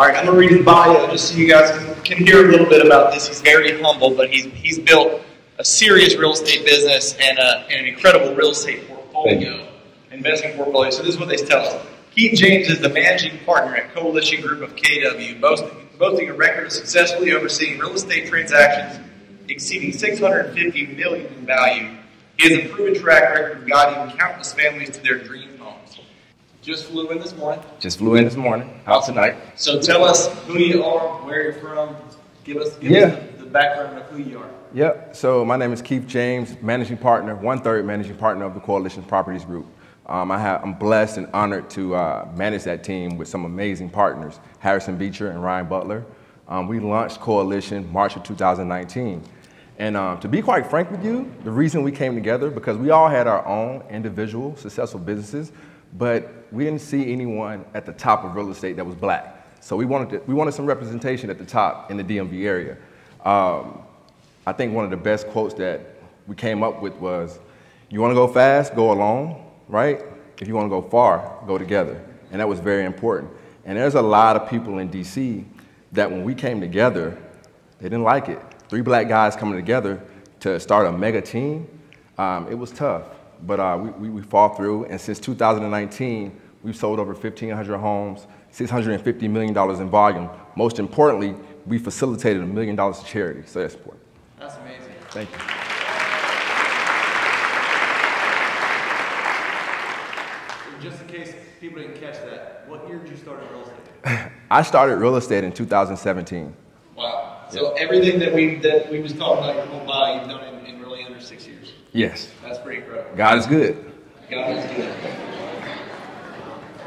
All right, I'm going to read his bio just so you guys can hear a little bit about this. He's very humble, but he's built a serious real estate business and an incredible real estate portfolio, investing portfolio. So this is what they tell us. Keith James is the managing partner at Coalition Group of KW, boasting a record of successfully overseeing real estate transactions exceeding $650 million in value. He has a proven track record of guiding countless families to their dream homes. Just flew in this morning. Just flew in this morning, out tonight. So tell us who you are, where you're from. Give us the background of who you are. Yep, so my name is Keith James, managing partner, one-third managing partner of the Coalition Properties Group. I'm blessed and honored to manage that team with some amazing partners, Harrison Beecher and Ryan Butler. We launched Coalition March of 2019. And to be quite frank with you, the reason we came together, because we all had our own individual successful businesses, but we didn't see anyone at the top of real estate that was black. So we wanted some representation at the top in the DMV area. I think one of the best quotes that we came up with was, you want to go fast, go alone. Right? If you want to go far, go together. And that was very important. And there's a lot of people in DC that when we came together, they didn't like it. Three black guys coming together to start a mega team, it was tough. But we fought through, and since 2019, we've sold over 1,500 homes, $650 million in volume. Most importantly, we facilitated $1 million to charity, so that's important. That's amazing. Thank you. Just in case people didn't catch that, what year did you start real estate? I started real estate in 2017. Wow. So everything that we was talking about your whole life, you've done in really under 6 years. Yes. That's pretty incredible. God is good. God is good.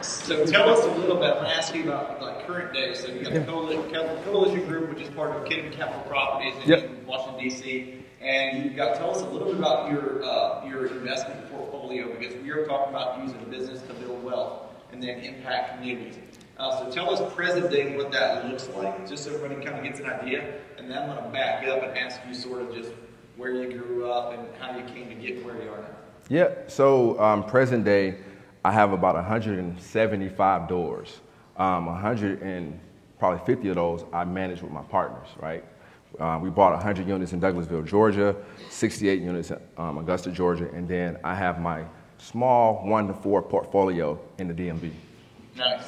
So tell us a little bit, I'm asking about like current day. So you got the Coalition Group, which is part of Kenya Capital Properties in Washington, D.C. And you've got to tell us a little bit about your investment portfolio, because we are talking about using business to build wealth and then impact communities. So tell us present day what that looks like, just so everybody kind of gets an idea. And then I'm going to back up and ask you sort of just where you grew up and how you came to get where you are now. Yeah, so present day, I have about 175 doors. 150 of those I manage with my partners, right? We bought 100 units in Douglasville, Georgia, 68 units in Augusta, Georgia, and then I have my small 1 to 4 portfolio in the DMV. Nice.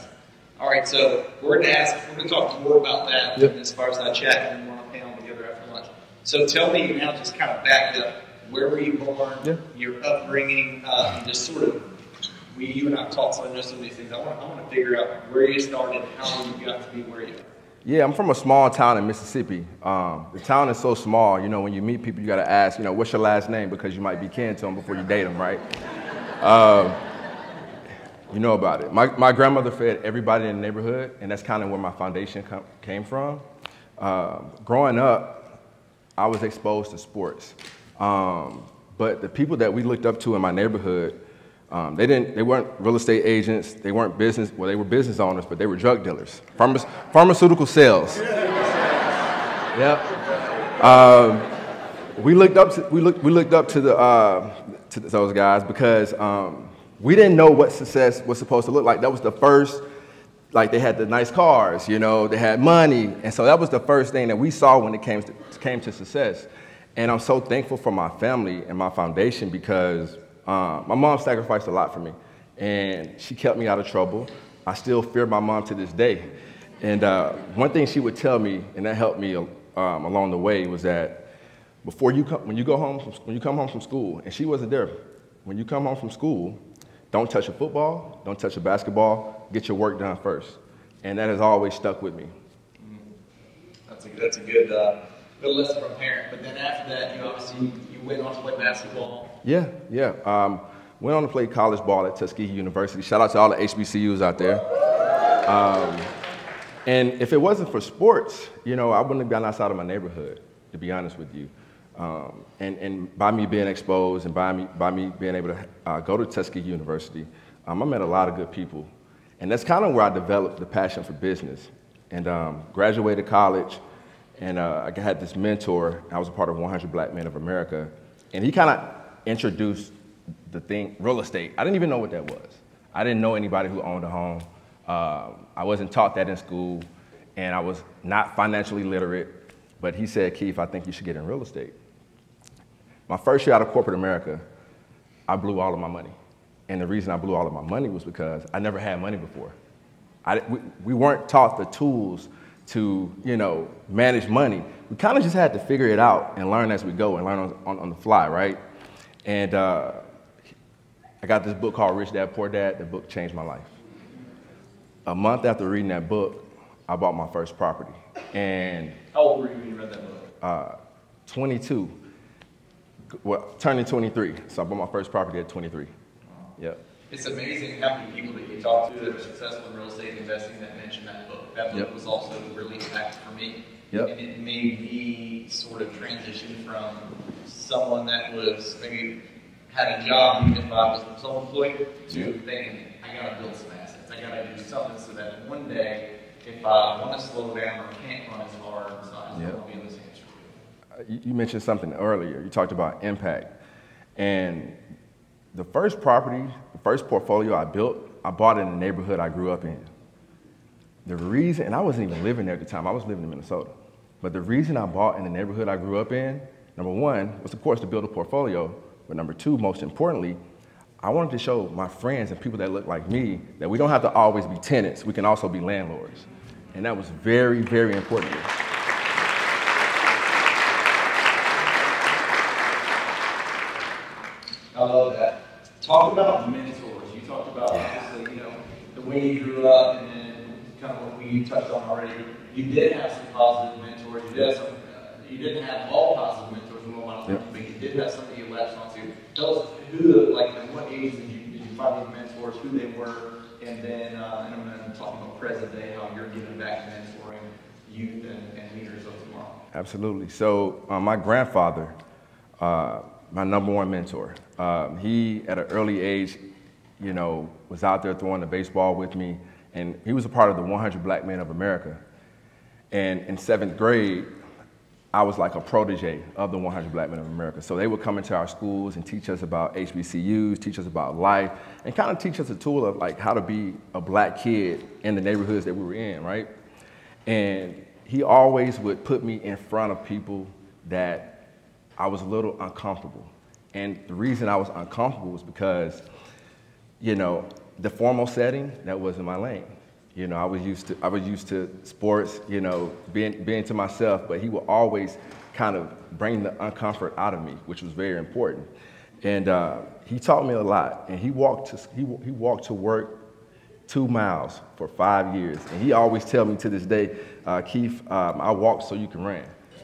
All right, so we're going to talk more about that as far as I chat, and we'll panel together after lunch. So tell me now, just kind of back up, where were you born, your upbringing, and just sort of, you and I have talked about some of these things. I want to figure out where you started, how you got to be where you are. Yeah, I'm from a small town in Mississippi. The town is so small, you know, when you meet people, you gotta ask, you know, what's your last name? Because you might be kin to them before you date them, right? You know about it. My grandmother fed everybody in the neighborhood, and that's kind of where my foundation came from. Growing up, I was exposed to sports. But the people that we looked up to in my neighborhood, they weren't real estate agents, they weren't business, well, they were business owners, but they were drug dealers. Pharmaceutical sales. Yep. We looked up to those guys because we didn't know what success was supposed to look like. That was the first, like they had the nice cars, you know, they had money. And so that was the first thing that we saw when it came to success. And I'm so thankful for my family and my foundation because my mom sacrificed a lot for me, and she kept me out of trouble. I still fear my mom to this day. And one thing she would tell me, and that helped me along the way, was that when you come home from school, and she wasn't there, when you come home from school, don't touch a football, don't touch a basketball, get your work done first. And that has always stuck with me. That's a good lesson from a parent. But then after that, you obviously you went on to play basketball. Went on to play college ball at Tuskegee University. Shout out to all the HBCUs out there. And if it wasn't for sports, you know, I wouldn't have gotten outside of my neighborhood, to be honest with you. And by me being exposed and by me being able to go to Tuskegee University, I met a lot of good people. And that's kind of where I developed the passion for business. And graduated college, and I had this mentor. I was a part of 100 Black Men of America, and he kind of introduced the thing, real estate. I didn't even know what that was. I didn't know anybody who owned a home. I wasn't taught that in school. and I was not financially literate, but he said, Keith, I think you should get in real estate. My first year out of corporate America, I blew all of my money. And the reason I blew all of my money was because I never had money before. We weren't taught the tools to, manage money. We kind of just had to figure it out and learn as we go and learn on the fly, right? And I got this book called Rich Dad, Poor Dad. The book changed my life. A month after reading that book, I bought my first property. And how old were you when you read that book? 22. Well, turning 23. So I bought my first property at 23. Yeah. It's amazing how many people that you talk to that are successful in real estate investing that mention that book. That book was also really impactful for me. And it made me sort of transition from someone that was maybe had a job even if I was self-employed to thinking, I gotta build some assets. I gotta do something so that one day if I want to slow down or can't run as hard, so I just want to be in this industry. You mentioned something earlier. You talked about impact. And the first property, the first portfolio I built, I bought in the neighborhood I grew up in. The reason, and I wasn't even living there at the time, I was living in Minnesota. But the reason I bought in the neighborhood I grew up in, number one, was of course to build a portfolio, but number two, most importantly, I wanted to show my friends and people that look like me that we don't have to always be tenants, we can also be landlords. And that was very, very important. I love that. Talk about mentors. You talked about obviously, the way you grew up and then kind of what we touched on already. You did have some positive mentors. You did have some, you didn't have all positive mentors in one model, but you did have somebody you latched onto. Tell us who, like, at what age did you find these mentors, who they were, and then I'm talking about present day, how you're giving back to mentoring youth and leaders of tomorrow. Absolutely. So my grandfather, my number one mentor. He, at an early age, was out there throwing the baseball with me, and he was a part of the 100 Black Men of America. And in seventh grade, I was like a protege of the 100 Black Men of America. So they would come into our schools and teach us about HBCUs, teach us about life, and kind of teach us a tool of like how to be a black kid in the neighborhoods that we were in, right? And he always would put me in front of people that I was a little uncomfortable. And the reason I was uncomfortable was because, the formal setting, that wasn't my lane. I was used to sports, being to myself, but he would always kind of bring the uncomfort out of me, which was very important. And he taught me a lot. And he walked to work 2 miles for 5 years. And he always tell me to this day, Keith, I walked so you can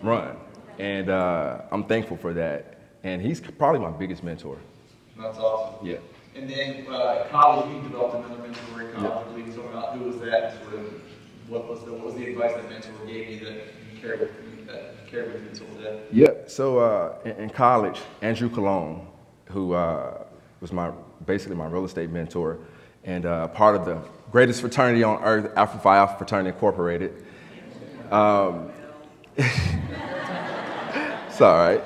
run. And I'm thankful for that. And he's probably my biggest mentor. That's awesome. Yeah. And then college, you developed another mentor in college. I believe you told me about who was that, sort of what was the advice that mentor gave you that you carried with you until today? Yeah. So in college, Andrew Cologne, who was basically my real estate mentor, and part of the greatest fraternity on earth, Alpha Phi Alpha Fraternity Incorporated. It's all right.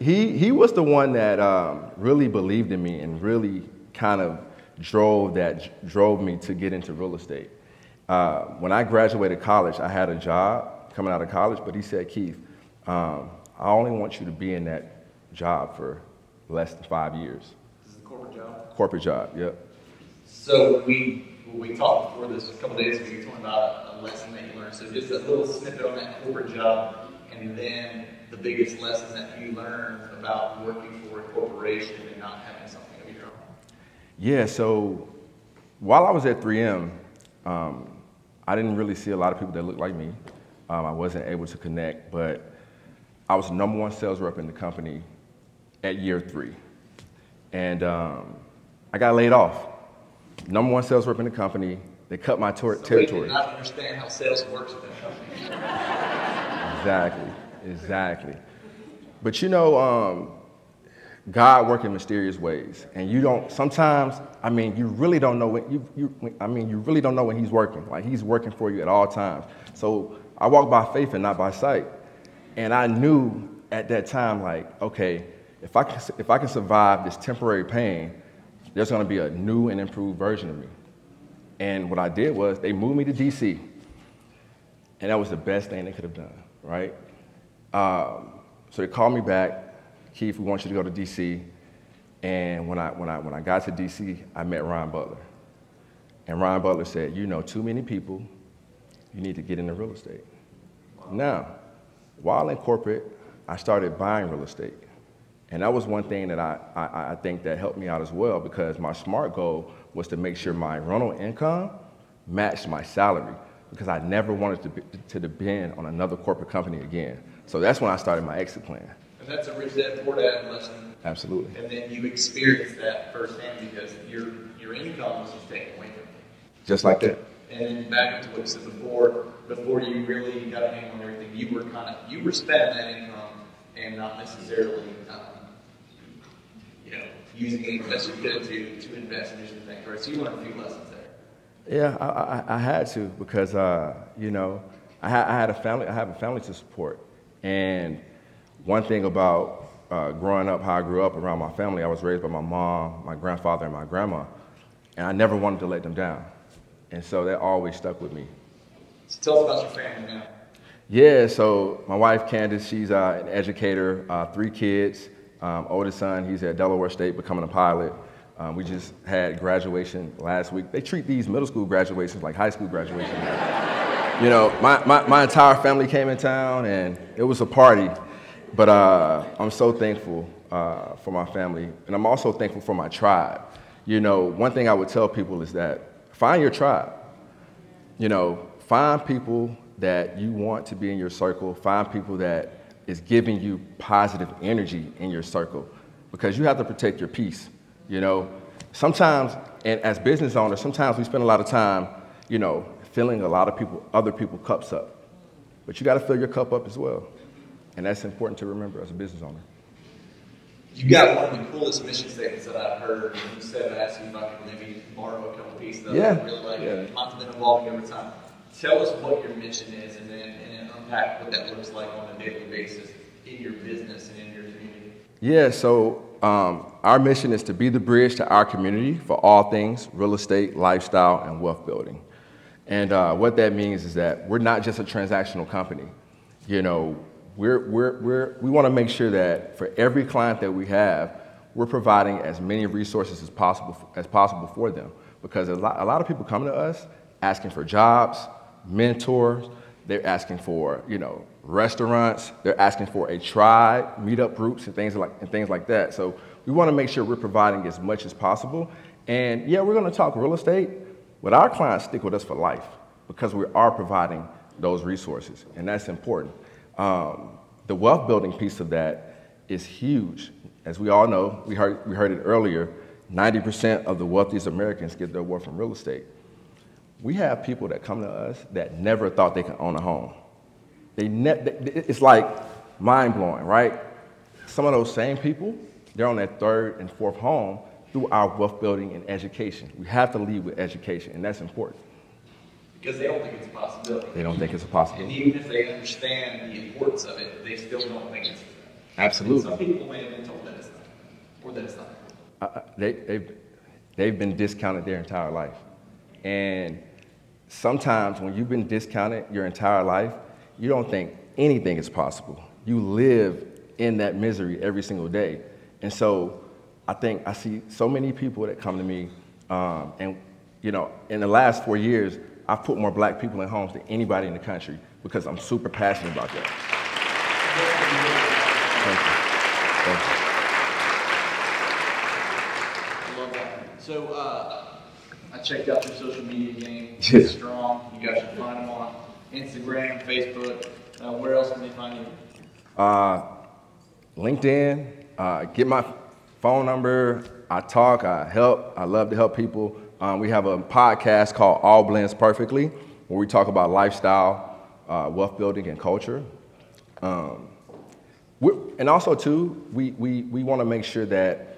He was the one that really believed in me and really kind of drove me to get into real estate. When I graduated college, I had a job coming out of college, but he said, Keith, I only want you to be in that job for less than 5 years. This is a corporate job? Corporate job, yep. So we talked before this a couple days ago, you were talking about a lesson that you learned. So just a little snippet on that corporate job. And then the biggest lesson that you learned about working for a corporation and not having something of your own? Yeah, so while I was at 3M, I didn't really see a lot of people that looked like me. I wasn't able to connect, but I was the #1 sales rep in the company at year 3. And I got laid off. #1 sales rep in the company. They cut my territory. So we did not understand how sales works at that company. Exactly, exactly. But God works in mysterious ways, and you don't. Sometimes, you really don't know when you really don't know when He's working. Like He's working for you at all times. So I walk by faith and not by sight, and I knew at that time, like, okay, if I can survive this temporary pain, there's going to be a new and improved version of me. And what I did was they moved me to D.C. And that was the best thing they could have done, right? So they called me back, Keith, we want you to go to DC. And when I got to DC, I met Ryan Butler. And Ryan Butler said, you know too many people, you need to get into real estate. Now, while in corporate, I started buying real estate. And that was one thing that I think that helped me out as well, because my SMART goal was to make sure my rental income matched my salary, because I never wanted to depend on another corporate company again. So that's when I started my exit plan. And that's a Rich Dad Poor Dad lesson. Absolutely. And then you experienced that firsthand because your income was just taken away from you. Just like that. And then back to what you said before you really got a handle on everything, you were spending that income and not necessarily using it as you could to invest in different things. Right? So you learned a few lessons there. Yeah, I had to, because I have a family to support. And one thing about growing up, how I grew up around my family, I was raised by my mom, my grandfather, and my grandma, and I never wanted to let them down. And so that always stuck with me. So tell us about your family now. Yeah, so my wife Candace, she's an educator, 3 kids, oldest son, he's at Delaware State becoming a pilot. We just had graduation last week. They treat these middle school graduations like high school graduations. You know, my entire family came in town and it was a party. But I'm so thankful for my family. And I'm also thankful for my tribe. You know, one thing I would tell people is that find your tribe. You know, find people that you want to be in your circle. Find people that is giving you positive energy in your circle, because you have to protect your peace. You know, sometimes, and as business owners, sometimes we spend a lot of time, you know, filling a lot of people, other people's cups up. But you got to fill your cup up as well. And that's important to remember as a business owner. You got one of the coolest mission statements that I've heard. You said, I asked you if I could maybe borrow a couple pieces of it. I really like it. I've been evolving over time. Tell us what your mission is, and then unpack what that looks like on a daily basis in your business and in your community. Yeah, so our mission is to be the bridge to our community for all things real estate, lifestyle, and wealth building. And what that means is that we're not just a transactional company. You know, we want to make sure that for every client that we have, we're providing as many resources as possible for them. Because a lot of people come to us asking for jobs, mentors, they're asking for, you know, restaurants, they're asking for a tribe, meetup groups, and things like that. So we want to make sure we're providing as much as possible. And yeah, we're going to talk real estate, but our clients stick with us for life because we are providing those resources, and that's important. The wealth building piece of that is huge. As we all know, we heard it earlier, 90% of the wealthiest Americans get their wealth from real estate. We have people that come to us that never thought they could own a home. It's like mind-blowing, right? Some of those same people, they're on their 3rd and 4th home through our wealth building and education. We have to lead with education, and that's important. Because they don't think it's a possibility. They don't think it's a possibility. And even if they understand the importance of it, they still don't think it's a Absolutely. And some people may have been told that it's not, or that it's not. They've been discounted their entire life. And sometimes when you've been discounted your entire life, you don't think anything is possible. You live in that misery every single day. And so I see so many people that come to me, and you know, in the last 4 years, I've put more black people in homes than anybody in the country because I'm super passionate about that. Thank you. I love that. So I checked out your social media game. It's strong. You guys should find them on Instagram, Facebook. Where else can they find you? LinkedIn. Get my phone number. I talk. I help. I love to help people. We have a podcast called All Blends Perfectly, where we talk about lifestyle, wealth building, and culture. And also, too, we want to make sure that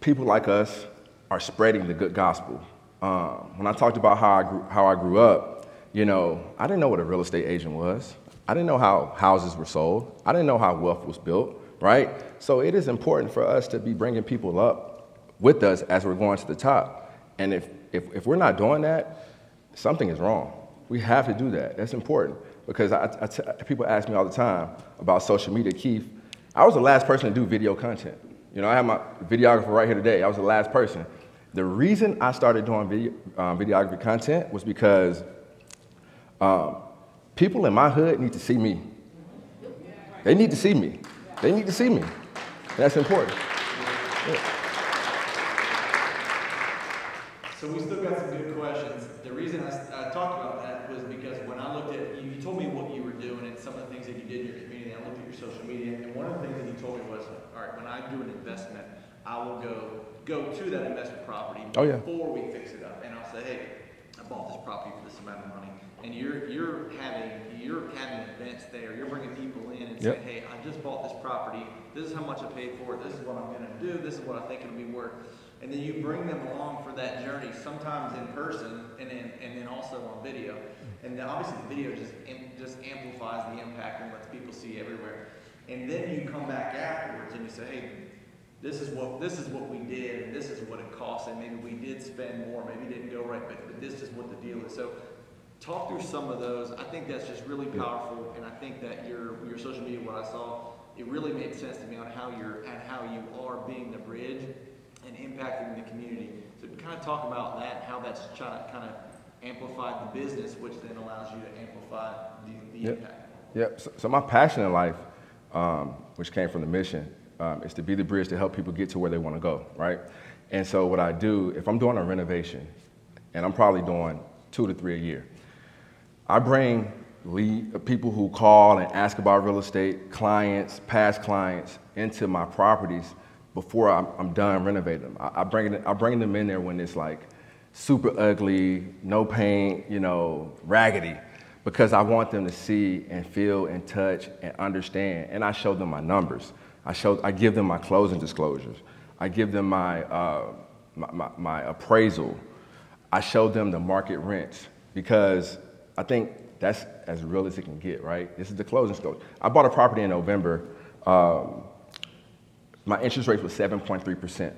people like us are spreading the good gospel. When I talked about how I grew up, you know, I didn't know what a real estate agent was. I didn't know how houses were sold. I didn't know how wealth was built, right? So it is important for us to be bringing people up with us as we're going to the top. And if we're not doing that, something is wrong. We have to do that. That's important, because people ask me all the time about social media. Keith, I was the last person to do video content. You know, I have my videographer right here today. I was the last person. The reason I started doing video, videography content was because people in my hood need to see me. They need to see me. They need to see me. That's important. Yeah. So we still got some good questions. The reason I talked about that was because when I looked at, you told me what you were doing and some of the things that you did in your community, and I looked at your social media, and one of the things that you told me was, all right, when I do an investment, I will go to that investment property before we fix it up, and I'll say, hey, I bought this property for this amount of money, and you're having events there, you're bringing people in and saying, hey, I just bought this property, this is how much I paid for it, this is what I'm going to do, this is what I think it'll be worth, and then you bring them along for that journey, sometimes in person, and then also on video, and then obviously the video just amplifies the impact and lets people see everywhere, and then you come back afterwards and you say, hey, This is what we did, and this is what it cost, and maybe we did spend more, maybe it didn't go right, but this is what the deal is. So talk through some of those. I think that's just really powerful, and I think that your social media, what I saw, it really made sense to me on how you are being the bridge and impacting the community. So kind of talk about that and how that's trying to kind of amplify the business, which then allows you to amplify the impact. Yep. So my passion in life, which came from the mission, is to be the bridge to help people get to where they want to go, right? And so what I do, if I'm doing a renovation, and I'm probably doing 2 to 3 a year, I bring people who call and ask about real estate, clients, past clients, into my properties before I'm done renovating them. I bring them in there when it's like super ugly, no paint, you know, raggedy, because I want them to see and feel and touch and understand, and I show them my numbers. I give them my closing disclosures. I give them my, my appraisal. I show them the market rents, because I think that's as real as it can get, right? This is the closing disclosure. I bought a property in November. My interest rate was 7.3%.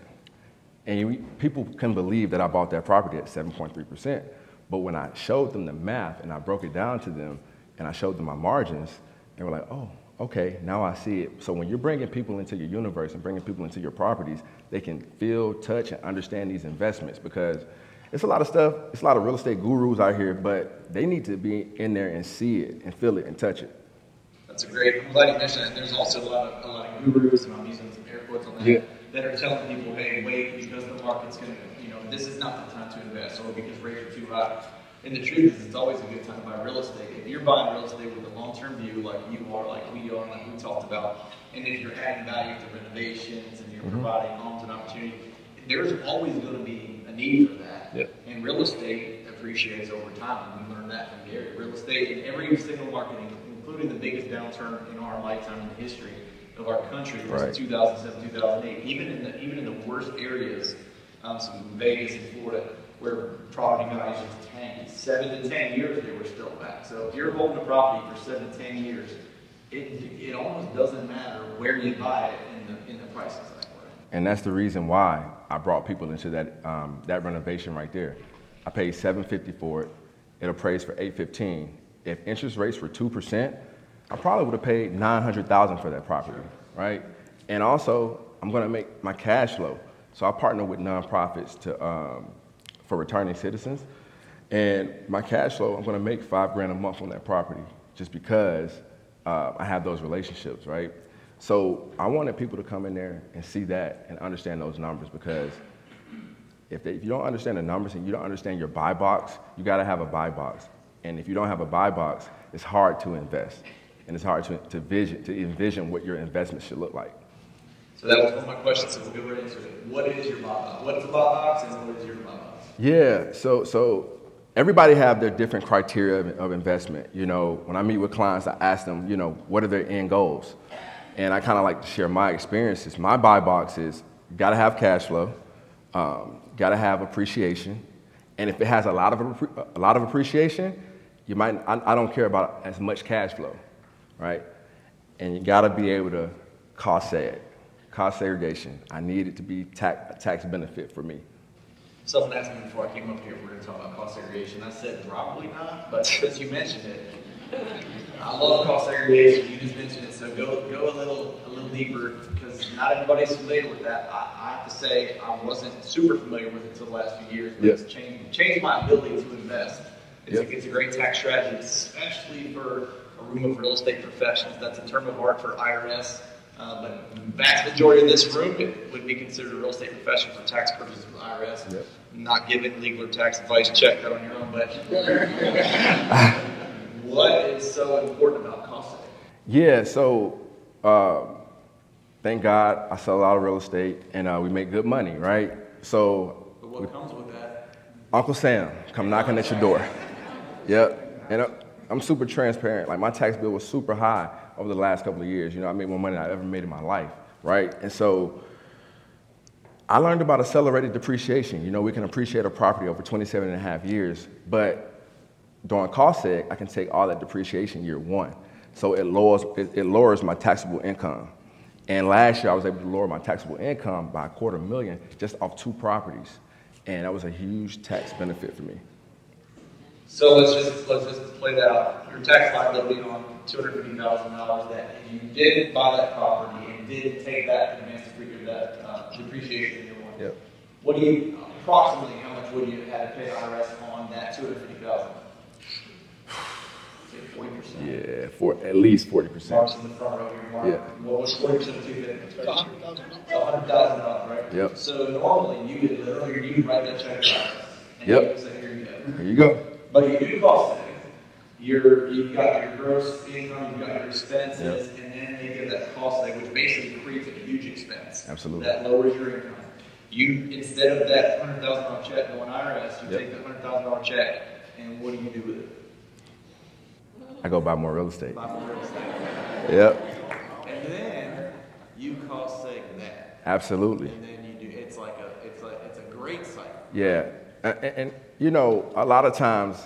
And people couldn't believe that I bought that property at 7.3%. But when I showed them the math and I broke it down to them and I showed them my margins, they were like, oh, okay, now I see it. So when you're bringing people into your universe and bringing people into your properties, they can feel, touch, and understand these investments, because it's a lot of stuff. It's a lot of real estate gurus out here, but they need to be in there and see it and feel it and touch it. That's a great, I'm glad you mentioned that. There's also a lot of gurus, and I'm using some air quotes on that, that are telling people, hey, wait, because the market's going to, you know, this is not the time to invest, or because rates are too high. And the truth is, it's always a good time to buy real estate. If you're buying real estate with a long-term view, like you are, like we are, like we talked about, and if you're adding value to renovations and you're providing homes and opportunity, there's always going to be a need for that. Yep. And real estate appreciates over time. And we learned that from Gary. Real estate in every single market, including the biggest downturn in our lifetime in the history of our country, was 2007, 2008. Even in the worst areas, some Vegas and Florida, where property values tanked. 7 to 10 years, they were still back. So if you're holding a property for 7 to 10 years, it almost doesn't matter where you buy it in the price cycle. And that's the reason why I brought people into that that renovation right there. I paid $750 for it. It appraised for $815. If interest rates were 2%, I probably would have paid $900,000 for that property, right? And also, I'm going to make my cash flow. So I partner with nonprofits to for returning citizens, and my cash flow, I'm going to make $5 grand a month on that property, just because I have those relationships, right? So I wanted people to come in there and see that and understand those numbers, because if you don't understand the numbers and you don't understand your buy box, you got to have a buy box, and if you don't have a buy box, it's hard to invest, and it's hard to envision what your investment should look like. So that was one of my questions, so we'll go right into it. What is your buy box? What's a buy box, and what is your buy box? Yeah, so everybody have their different criteria of investment. You know, when I meet with clients, I ask them, you know, what are their end goals? And I kind of like to share my experiences. My buy box is, got to have cash flow, got to have appreciation, and if it has a lot of appreciation, you might, I don't care about as much cash flow, right? And you got to be able to cost segregation. I need it to be tax benefit for me. Someone asked me before I came up here if we're going to talk about cost segregation. I said probably not, but since you mentioned it, I love cost segregation. You just mentioned it, so go a little deeper because not everybody's familiar with that. I have to say I wasn't super familiar with it until the last few years, but yes, it's changed my ability to invest. It's a great tax strategy, especially for a room of real estate professionals. That's a term of art for IRS. But the vast majority of this room would be considered a real estate professional for tax purposes with IRS. Yep. Not giving legal or tax advice, check that on your own, but what is so important about cost saving? Yeah, so thank God I sell a lot of real estate and we make good money, right? So, but what comes with that? Uncle Sam come knocking at your door. Yep, and I'm super transparent. Like my tax bill was super high over the last couple of years. You know, I made more money than I ever made in my life, right? And so I learned about accelerated depreciation. You know, we can appreciate a property over 27.5 years, but during cost seg, I can take all that depreciation year one. So it lowers my taxable income. And last year I was able to lower my taxable income by $250,000 just off 2 properties. And that was a huge tax benefit for me. So let's just play that out. Your tax liability on $250,000 that you did buy that property and did take that advance to figure that depreciation year one. Yep. What do you approximately how much would you have had to pay IRS on that $250,000? 40%. Yeah, at least 40%. Marks in the front row here, Mark. Yeah. What was 40% of $250,000? $100,000, right? Yep. So normally you did earlier you would write that check to IRS. And yep. You say, here you go. Here you go. But you do cost savings. You've got your gross income, you've got your expenses, yep, and then they give that cost saving, which basically creates a huge expense. Absolutely. That lowers your income. You, instead of that $100,000 check going IRS, you yep, take that $100,000 check, and what do you do with it? I go buy more real estate. Buy more real estate. Yep. And then you cost save that. Absolutely. And then you do. It's a great cycle. Yeah. And you know, a lot of times,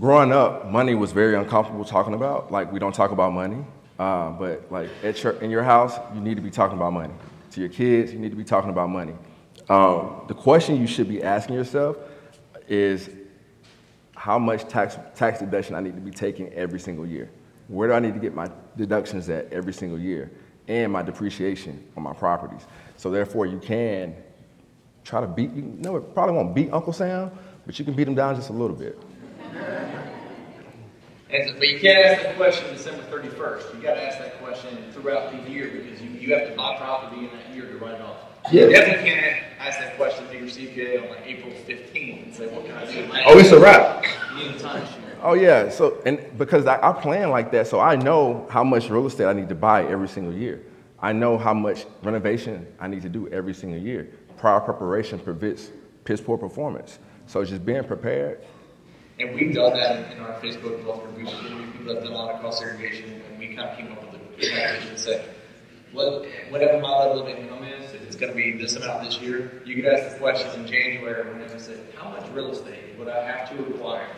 growing up, money was very uncomfortable talking about. Like, we don't talk about money, but like in your house, you need to be talking about money. To your kids, you need to be talking about money. The question you should be asking yourself is, how much tax deduction I need to be taking every single year? Where do I need to get my deductions at every single year? And my depreciation on my properties. So therefore, you can try to beat, you know, it probably won't beat Uncle Sam, but you can beat him down just a little bit. But you can't ask that question December 31st. You got to ask that question throughout the year because you have to buy property in that year to write it off. Yeah. You definitely can't ask that question to your CPA on like April 15th and say, what can I do? Oh, it's a wrap. You need a time share. Oh, yeah. So, and because I plan like that, so I know how much real estate I need to buy every single year. I know how much renovation I need to do every single year. Prior preparation prevents piss poor performance. So just being prepared. And we've done that in our Facebook blog. We've done a lot of cost segregation, and we kind of came up with the calculation and said, whatever my level of income is, if it's going to be this amount this year, you could ask the question in January when I said, how much real estate would I have to acquire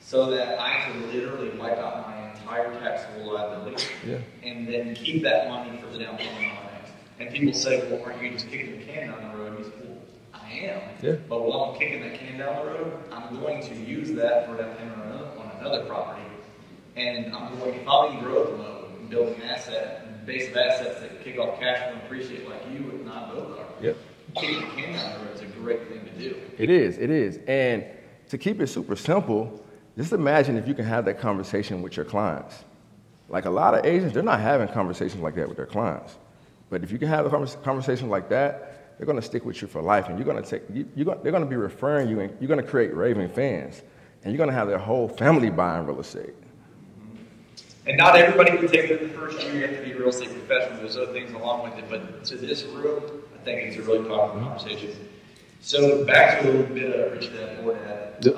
so that I could literally wipe out my entire taxable liability, yeah, and then keep that money for the down payment on it? And people say, well, aren't you just kicking the can down the road? And you say, I am, yeah, but while I'm kicking that can down the road, I'm going to use that for that payment on another property, and I'm going to follow in growth mode and build an asset, and base of assets that kick off cash flow and appreciate like you would not build are. Yep. Kicking the can down the road is a great thing to do. It is, and to keep it super simple, just imagine if you can have that conversation with your clients. Like a lot of agents, they're not having conversations like that with their clients, but if you can have a conversation like that, they're going to stick with you for life, and they're going to be referring you, and you're going to create raving fans, and you're going to have their whole family buying real estate. And not everybody can take it the first year. You have to be a real estate professional. There's other things along with it, but to this room, I think it's a really powerful conversation. So back to a little bit of Rich Dad Poor Dad. Yep.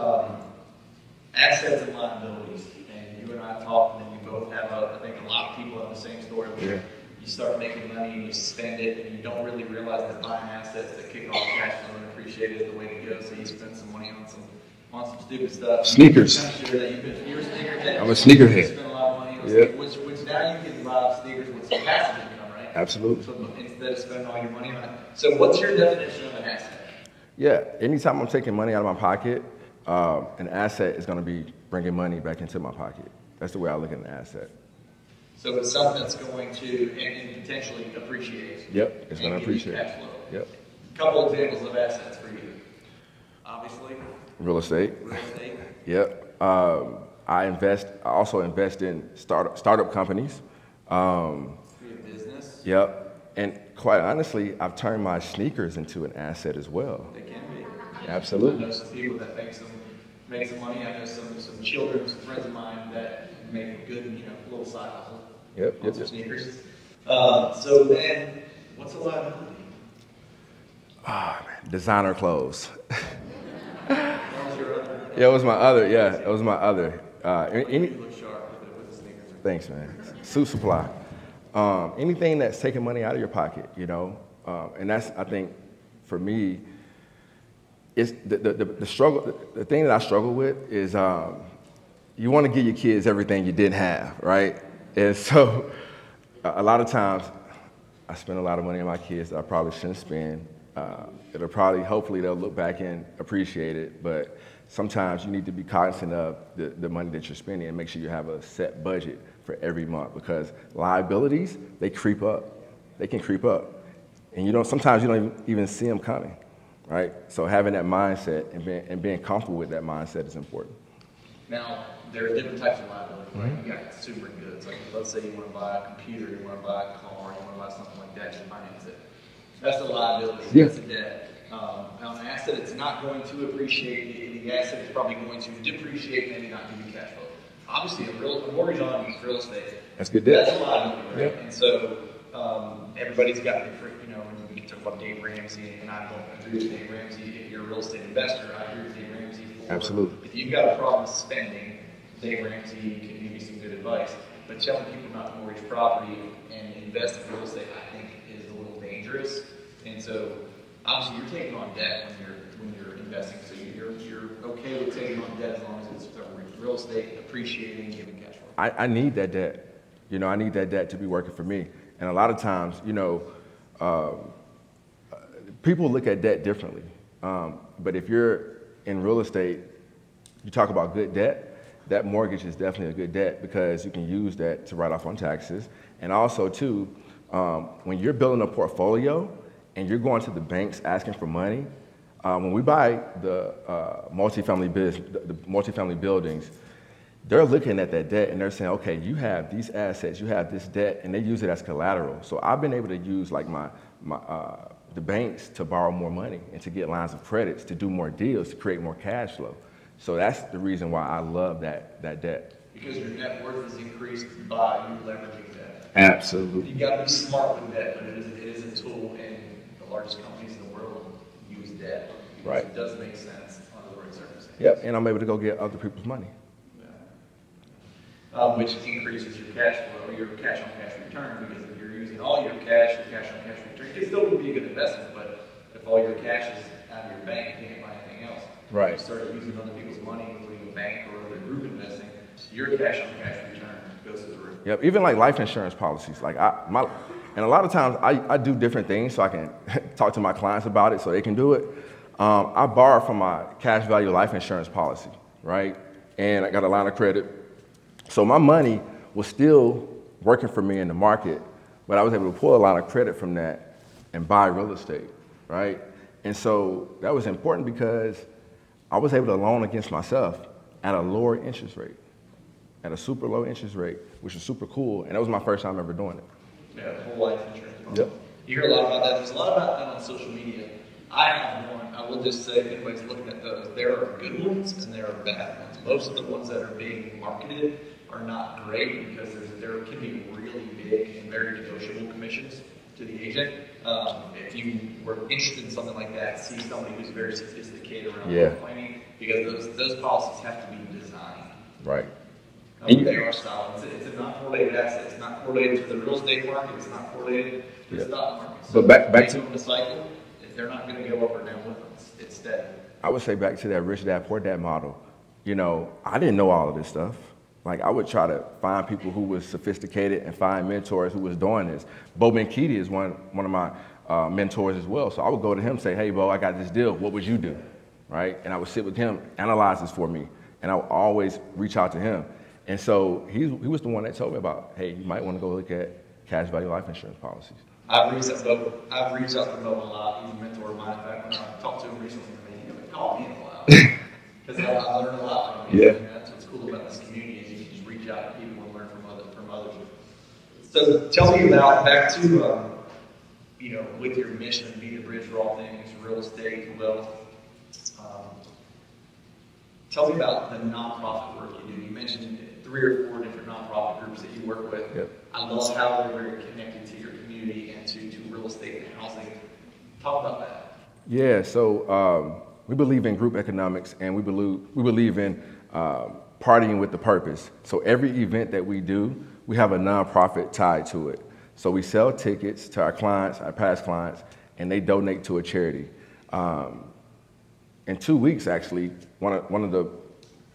Assets and liabilities, and you and I talked, and we both have, I think a lot of people have the same story. Yeah. You start making money and you spend it, and you don't really realize that buying assets that kick off cash flow and appreciate it the way to go. So you spend some money on some stupid stuff. Sneakers. You're a sneakerhead. I'm a sneakerhead. You spend a lot of money on sneakers, which now you can buy sneakers with some passive income, right? Absolutely. So instead of spending all your money on it. So what's your definition of an asset? Yeah, anytime I'm taking money out of my pocket, an asset is going to be bringing money back into my pocket. That's the way I look at an asset. So it's something that's going to and potentially appreciate. Yep, it's going to appreciate. Yep. A couple examples of assets for you. Obviously. Real estate. Real estate. Yep. I also invest in startup companies. Your business. Yep. And quite honestly, I've turned my sneakers into an asset as well. They can be. Yeah. Absolutely. I know some people that make some money. I know some children, some friends of mine that make a good, you know, little side hustle. Yep. Yep. Some sneakers. So then, what's a liability? Ah, man, designer clothes. That was your other. Yeah, it was my other. Yeah, it was my other. You look sharp with the sneakers. Thanks, man. Suit Supply. Anything that's taking money out of your pocket, you know, and that's, I think, for me, it's the struggle. The thing that I struggle with is you want to give your kids everything you didn't have, right? And so, a lot of times, I spend a lot of money on my kids that I probably shouldn't spend. It'll probably, hopefully, they'll look back and appreciate it, but sometimes you need to be cognizant of the money that you're spending and make sure you have a set budget for every month, because liabilities, they creep up. They can creep up. And you don't, sometimes you don't even see them coming, right? So having that mindset and being comfortable with that mindset is important. Now, there are different types of liabilities, right? Mm-hmm. You got consumer goods. Like, let's say you want to buy a computer, you want to buy a car, you want to buy something like that, you finance it. That's a liability, yeah. That's a debt. Now, an asset, it's not going to appreciate. The asset is probably going to depreciate, maybe not give you cash flow. Obviously, a mortgage on it is real estate. That's good debt. That's a liability, right? Yeah. And so everybody's got different, you know, when you talk about Dave Ramsey, and I don't agree with Dave Ramsey. If you're a real estate investor, I agree with Dave Ramsey. Absolutely. If you've got a problem spending, Dave Ramsey can give you some good advice. But telling people not to mortgage property and invest in real estate, I think, is a little dangerous. And so, obviously, you're taking on debt when you're investing. So you're okay with taking on debt as long as it's real estate, appreciating, giving cash flow. I need that debt. You know, I need that debt to be working for me. And a lot of times, you know, people look at debt differently. But if you're in real estate, you talk about good debt. That mortgage is definitely a good debt because you can use that to write off on taxes. And also, too, when you're building a portfolio and you're going to the banks asking for money, when we buy the multifamily buildings, they're looking at that debt and they're saying, okay, you have these assets, you have this debt, and they use it as collateral. So I've been able to use like the banks to borrow more money and to get lines of credits, to do more deals, to create more cash flow. So that's the reason why I love that debt. Because your net worth is increased by you leveraging debt. Absolutely. You got to be smart with debt, but it is a tool, and the largest companies in the world use debt. Right. It does make sense under the right circumstances. Yep, and I'm able to go get other people's money. Yeah. Which increases your cash flow, your cash on cash return, because if you're using all your cash on cash return, it still would be a good investment, but if all your cash is out of your bank, you can't buy anything else. Right. You start using other people's money, including a bank or other group investing, your cash on cash return goes to the roof. Yep, even like life insurance policies. Like and a lot of times I do different things so I can talk to my clients about it so they can do it. I borrow from my cash value life insurance policy, right? And I got a line of credit. So my money was still working for me in the market, but I was able to pull a line of credit from that and buy real estate, right? And so that was important because I was able to loan against myself at a lower interest rate, at a super low interest rate, which was super cool, and that was my first time ever doing it. Yeah, whole life insurance. Yep. You hear a lot about that. There's a lot about that on social media. I have one. I would just say, if anybody's looking at those, there are good ones and there are bad ones. Most of the ones that are being marketed are not great because there can be really big and very negotiable commissions to the agent. If you were interested in something like that, see somebody who's very sophisticated around planning, because those policies have to be designed. Right. They are solid. It's a non-correlated asset. It's not correlated to the real estate market. It's not correlated to the stock market. So but back to the cycle, they're not going to go up or down with us. It's steady. I would say back to that Rich Dad Poor Dad model. You know, I didn't know all of this stuff. Like, I would try to find people who was sophisticated and find mentors who was doing this. Bo Minkiti is one of my mentors as well. So I would go to him and say, hey, Bo, I got this deal. What would you do, right? And I would sit with him, analyze this for me. And I would always reach out to him. And so he was the one that told me about, hey, you might want to go look at cash value life insurance policies. I've reached out to Bo a lot. He's a mentor of mine. In fact, when I talked to him recently, he haven't called me in a while. Because I learned a lot from him. Yeah. That's what's cool about this community is you can just reach out to people and learn from others. So tell me about, back to, you know, with your mission, be the bridge for all things, real estate, wealth. Tell me about the nonprofit work you do. You mentioned 3 or 4 different nonprofit groups that you work with. Yep. I love how they're very connected to your community and to real estate and housing. Talk about that. Yeah, so we believe in group economics, and we believe in partying with the purpose. So every event that we do, we have a nonprofit tied to it. So we sell tickets to our clients, our past clients, and they donate to a charity. In 2 weeks, actually, one of the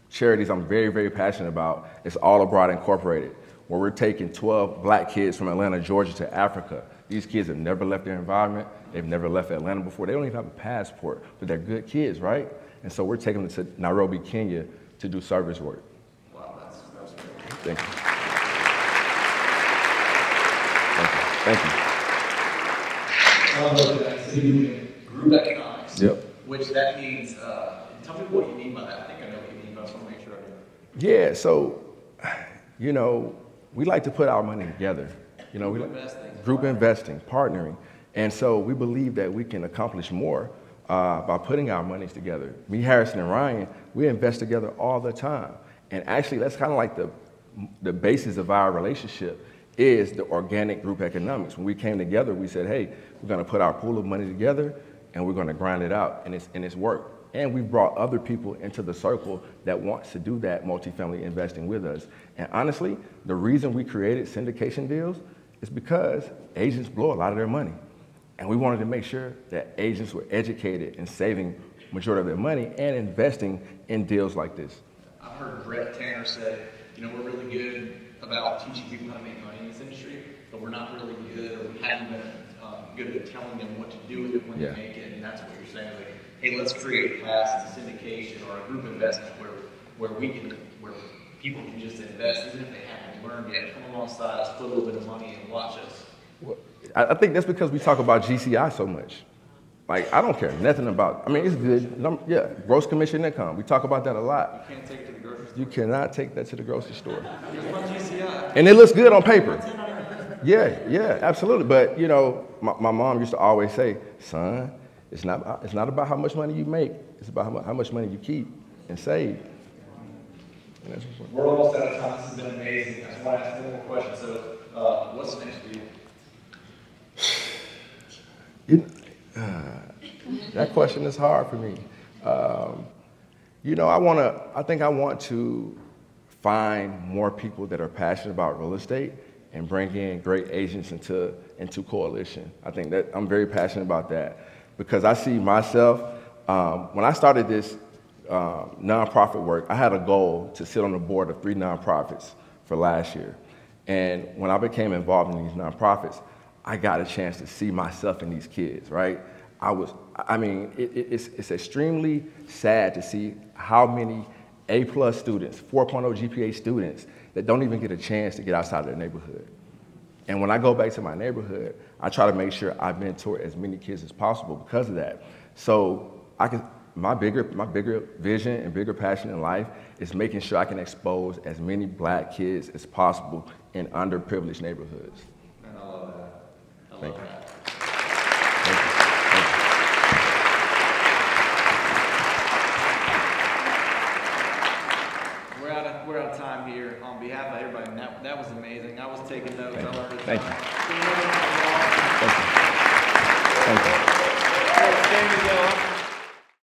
charities I'm very, very passionate about is All Aboard Incorporated, where we're taking 12 black kids from Atlanta, Georgia to Africa. These kids have never left their environment. They've never left Atlanta before. They don't even have a passport, but they're good kids, right? And so we're taking them to Nairobi, Kenya to do service work. Wow, that's great. Thank you. Thank you. Group economics. Yep. Which that means, tell me what you mean by that. I think I know what you mean, but I just want to make sure I do. Yeah, so, you know, we like to put our money together. You know, group investing, partnering. And so we believe that we can accomplish more by putting our monies together. Me, Harrison, and Ryan, we invest together all the time. And actually, that's kind of like the basis of our relationship is the organic group economics. When we came together, we said, hey, we're going to put our pool of money together, and we're going to grind it out, and it's work. And we've brought other people into the circle that wants to do that multifamily investing with us. And honestly, the reason we created syndication deals is because agents blow a lot of their money. And we wanted to make sure that agents were educated in saving the majority of their money and investing in deals like this. I've heard Brett Tanner say, you know, we're really good about teaching people how to make money in this industry, but we're not really good, or we haven't been good at telling them what to do with it when they make it. And that's what you're saying. Like, hey, let's create classes, syndication, or a group investment where people can just invest, even if they haven't learned yet. Come alongside us, put a little bit of money, and watch us. Well, I think that's because we talk about GCI so much. Like, I don't care nothing about. I mean, it's good. Yeah, gross commission income. We talk about that a lot. You can't take it to the grocery store. You cannot take that to the grocery store. And it looks good on paper. Yeah, yeah, absolutely. But you know, my mom used to always say, son, it's not about how much money you make. It's about how much money you keep and save. And that's what's we're almost out of time. This has been amazing. I just want to ask one more question. So, what's next for you? That question is hard for me. You know, I think I want to find more people that are passionate about real estate and bring in great agents into Coalition. I think that I'm very passionate about that because I see myself, when I started this nonprofit work, I had a goal to sit on the board of 3 nonprofits for last year. And when I became involved in these nonprofits, I got a chance to see myself in these kids, right? I mean, it's extremely sad to see how many A+ students, 4.0 GPA students that don't even get a chance to get outside of their neighborhood. And when I go back to my neighborhood, I try to make sure I mentor as many kids as possible because of that. So I can, my bigger vision and bigger passion in life is making sure I can expose as many black kids as possible in underprivileged neighborhoods. And I love that. Thank you. Thank you. We're out of time here. On behalf of everybody, that was amazing. I was taking notes. I learned a ton. Thank you. Thank you. Thank you.